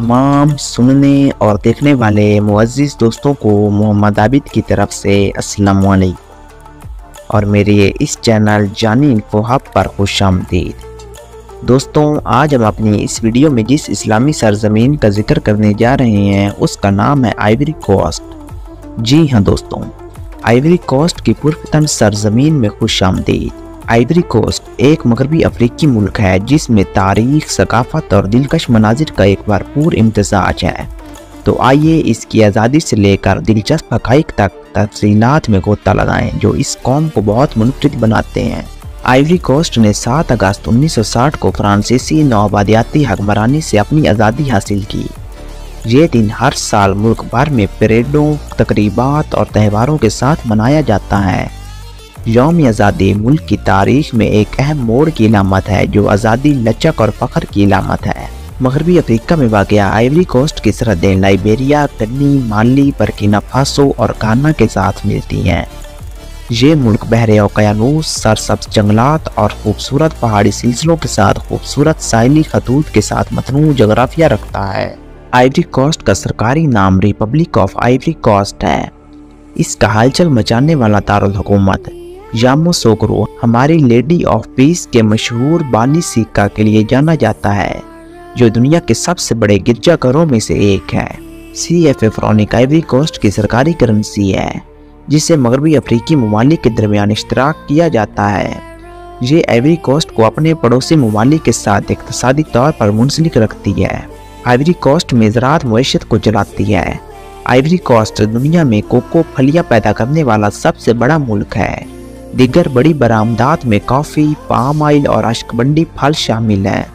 तमाम सुनने और देखने वाले मुअज़्ज़िज़ दोस्तों को मोहम्मद आबिद की तरफ से अस्सलामु अलैकुम और मेरे इस चैनल जानी इन्फोहब पर खुश आमदीद। दोस्तों, आज हम अपनी इस वीडियो में जिस इस्लामी सरजमीन का जिक्र करने जा रहे हैं उसका नाम है आइवरी कोस्ट। जी हाँ दोस्तों, आइवरी कोस्ट की पुरफितन सरजमीन में खुश आमदीद। आइवरी कोस्ट एक मगरबी अफ्रीकी मुल्क है जिसमें तारीख, सकाफत और दिलकश मनाजिर का एक भरपूर इम्तजाज है। तो आइए इसकी आज़ादी से लेकर दिलचस्प हक़ाइक़ तक तफसीलात में गोता लगाएं जो इस कौम को बहुत मुनफरिद बनाते हैं। आइवरी कोस्ट ने 7 अगस्त 1960 को फ्रांसीसी नौआबादियाती हुक्मरानी से अपनी आज़ादी हासिल की। ये दिन हर साल मुल्क भर में परेडों, तकरीबात और त्यौहारों के साथ मनाया जाता है। यौम आज़ादी मुल्क की तारीख में एक अहम मोड़ की इलामत है जो आज़ादी, लचक और फ़ख्र की इलामत है। मगरबी अफ्रीका में वाक़ आइवरी कोस्ट की सरहदें Liberia, Guinea, Mali, Burkina Faso और घाना के साथ मिलती हैं। ये मुल्क बहरे ओकियानूस, सरसब्ज जंगलात और खूबसूरत पहाड़ी सिलसिलों के साथ खूबसूरत साइली खतूत के साथ मतनू जगराफिया रखता है। आइवरी कोस्ट का सरकारी नाम रिपब्लिक ऑफ आइवरी कोस्ट है। इसका हलचल मचाने वाला दारुल हुकूमत यामोसोक्रो हमारी लेडी ऑफ पीस के मशहूर बानी सिक्का के लिए जाना जाता है, जो दुनिया के सबसे बड़े गिरजाघरों में से एक है। CFA फ्रॉनिक आइवरी कोस्ट की सरकारी करेंसी है जिसे मगरबी अफ्रीकी ममालिक के दरमियान इश्तराक किया जाता है। ये आइवरी कोस्ट को अपने पड़ोसी ममालिक के साथ इकतसादी तौर पर मुंसलिक रखती है। आइवरी कोस्ट में ज़राअत मईशत को चलाती है। आइवरी कोस्ट दुनिया में कोको फलियाँ पैदा करने वाला सबसे बड़ा मुल्क है। दिगर बड़ी बरामदात में कॉफ़ी, पाम ऑयल और अश्कबंडी फल शामिल हैं।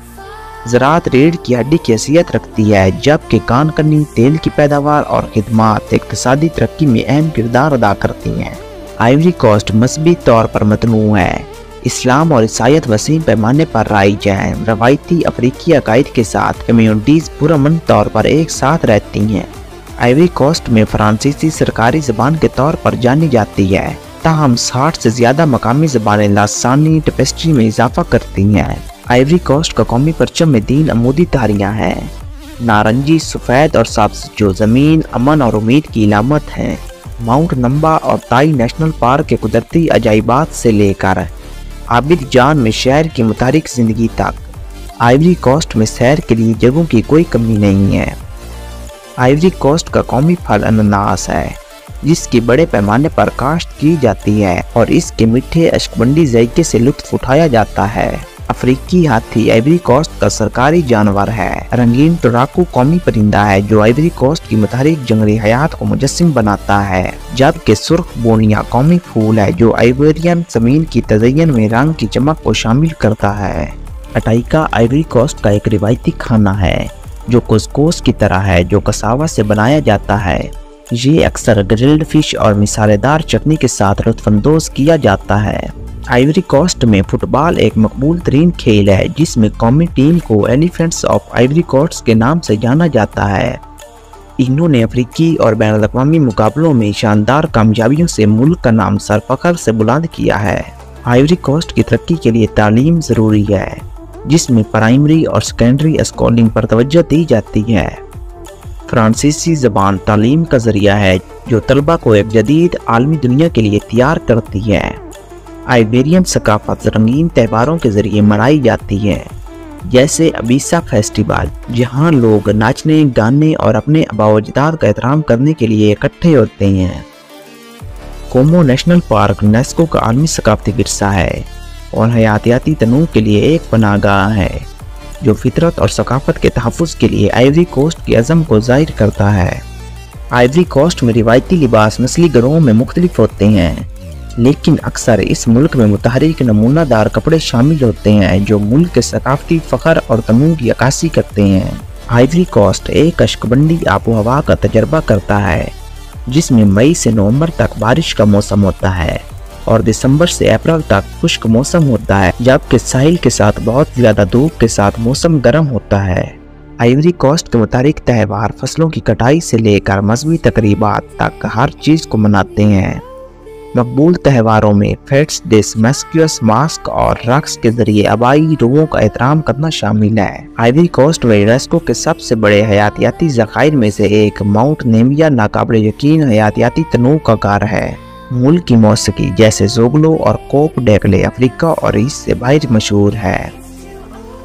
ज़राअत रीढ़ की हड्डी की हैसियत रखती है, जबकि कानकनी, तेल की पैदावार और खिदमत इक़्तिसादी तरक्की में अहम किरदार अदा करती हैं। आइवरी कोस्ट मजहबी तौर पर मतनू है। इस्लाम और ईसाईयत वसीम पैमाने पर राइज हैं। रवायती अफ्रीकी अकायद के साथ कम्यूनिटीज़ पुरअमन तौर पर एक साथ रहती हैं। आइवरी कोस्ट में फ्रांसीसी सरकारी ज़बान के तौर पर जानी जाती है, ताहम 60 से ज़्यादा मकामी ज़बानें लासानी टेपेस्ट्री में इजाफा करती हैं। आइवरी कोस्ट का कौमी परचम में 3 अमूदी धारियाँ हैं, नारंगी, सफ़ेद और सब्ज, जो ज़मीन, अमन और उम्मीद की इलामत हैं। माउंट निम्बा और ताई नेशनल पार्क के कुदरती अजाइबात से लेकर आबिदजान में शहर की मुतारिक ज़िंदगी तक, आइवरी कोस्ट में सैर के लिए जगहों की कोई कमी नहीं है। आइवरी कोस्ट का कौमी फल अनानास है जिसकी बड़े पैमाने पर काश्त की जाती है और इसके मीठे अश्कबंदी जायके से लुत्फ उठाया जाता है। अफ्रीकी हाथी आइवरी कोस्ट का सरकारी जानवर है। रंगीन तोड़ाकू कौमी परिंदा है जो आइवरी कोस्ट की मुतारिक जंगली हयात को मुजस्सम बनाता है, जबकि सुर्ख बोनिया कौमी फूल है जो आइवरियन जमीन की तजयन में रंग की चमक को शामिल करता है। अटाइका आइवरी कोस्ट का एक रिवायती खाना है जो कुसकुस की तरह है जो कसावा से बनाया जाता है। ये अक्सर ग्रिल्ड फिश और मिसालेदार चटनी के साथ लुत्फानंदोज़ किया जाता है। आइवरी कोस्ट में फुटबॉल एक मकबूल तरीन खेल है जिसमें कौमी टीम को एलिफेंट्स ऑफ आइवरी कोस्ट के नाम से जाना जाता है। इन्होंने अफ्रीकी और बैनुल अक़वामी मुकाबलों में शानदार कामयाबियों से मुल्क का नाम सर फ़ख्र से बुलंद किया है। आइवरी कोस्ट की तरक्की के लिए तालीम ज़रूरी है जिसमें प्राइमरी और सेकेंडरी स्कूलिंग पर तवज्जो दी जाती है। फ्रांसीसी ज़बान तालीम का ज़रिया है जो तलबा को एक जदीद आलमी दुनिया के लिए तैयार करती है। आइबेरियन सकाफत रंगीन त्यौहारों के ज़रिए मनाई जाती है, जैसे अबीसा फेस्टिवल, जहां लोग नाचने, गाने और अपने आबाओजदाद का एहतराम करने के लिए इकट्ठे होते हैं। कोमो नेशनल पार्क यूनेस्को का आलमी सकाफती विरसा है और हयातियाती तनूह के लिए एक पनाहगाह है जो फितरत और सकाफत के तहफ़्फ़ुज़ के लिए आइवरी कोस्ट के अज़म को ज़ाहिर करता है। आइवरी कोस्ट में रिवायती लिबास नस्ली घरों में मुख्तलिफ होते हैं, लेकिन अक्सर इस मुल्क में मुतहरिक नमूनादार कपड़े शामिल होते हैं जो मुल्क के सकाफती फ़ख्र और तनूह की अक्कासी करते हैं। आइवरी कोस्ट एक अश्कबंदी आबो हवा का तजर्बा करता है जिसमें मई से नवंबर तक बारिश का मौसम होता है और दिसंबर से अप्रैल तक खुश्क मौसम होता है, जबकि साहिल के साथ बहुत ज़्यादा धूप के साथ मौसम गर्म होता है। आइवरी कोस्ट के मुताबिक त्यौहार फसलों की कटाई से लेकर मजहबी तकरीबात तक हर चीज़ को मनाते हैं। मकबूल त्यौहारों में फेट्स, डिसमस्क्यूस, मास्क और रक्स के जरिए आबाई रूहों का एहतराम करना शामिल है। आइवरी कोस्ट में यूनेस्को के सबसे बड़े हयातियाती जखायर में से एक माउंट निम्बा नाकाबिल यकीन हयातियाती तनूह का कार है। मुल्क की मौसीकी जैसे जोगलो और कोप डेगले अफ्रीका और इससे बाहर मशहूर है।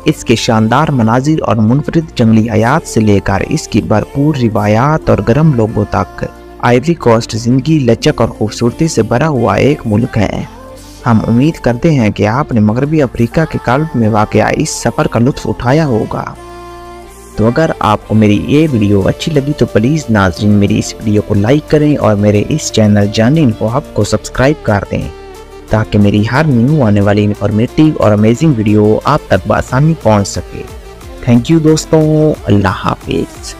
इसके शानदार मनाजिर और मुनफरिद जंगली हयात से लेकर इसकी भरपूर रिवायात और गर्म लोगों तक, आइवरी कोस्ट जिंदगी, लचक और खूबसूरती से भरा हुआ एक मुल्क है। हम उम्मीद करते हैं कि आपने मगरबी अफ्रीका के कल्ब में वाक़या इस सफ़र का लुत्फ़ उठाया होगा। तो अगर आपको मेरी ये वीडियो अच्छी लगी तो प्लीज़ नाज़रीन मेरी इस वीडियो को लाइक करें और मेरे इस चैनल जाने इन्फोहब को सब्सक्राइब कर दें ताकि मेरी हर न्यू आने वाली इंफॉर्मेटिव और अमेजिंग वीडियो आप तक बआसानी पहुँच सके। थैंक यू दोस्तों, अल्लाह हाफिज़।